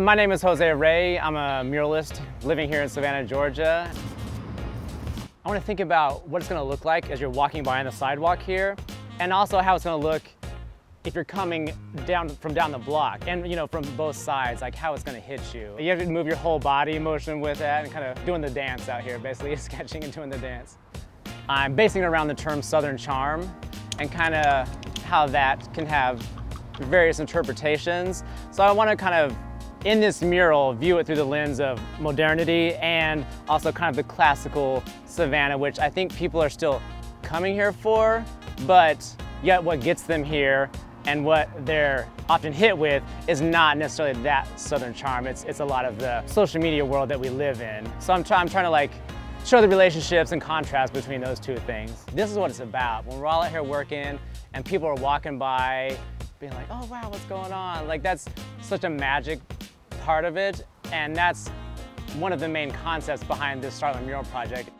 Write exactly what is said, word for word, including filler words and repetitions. My name is Jose Ray. I'm a muralist living here in Savannah, Georgia. I want to think about what it's going to look like as you're walking by on the sidewalk here, and also how it's going to look if you're coming down from down the block, and you know, from both sides, like how it's going to hit you. You have to move your whole body motion with that and kind of doing the dance out here, basically sketching and doing the dance. I'm basing it around the term Southern Charm and kind of how that can have various interpretations. So I want to kind of, in this mural, view it through the lens of modernity and also kind of the classical Savannah, which I think people are still coming here for, but yet what gets them here and what they're often hit with is not necessarily that Southern charm. It's, it's a lot of the social media world that we live in. So I'm, try, I'm trying to like show the relationships and contrast between those two things. This is what it's about. When we're all out here working and people are walking by being like, oh wow, what's going on? Like that's such a magic part of it, and that's one of the main concepts behind this Starland mural project.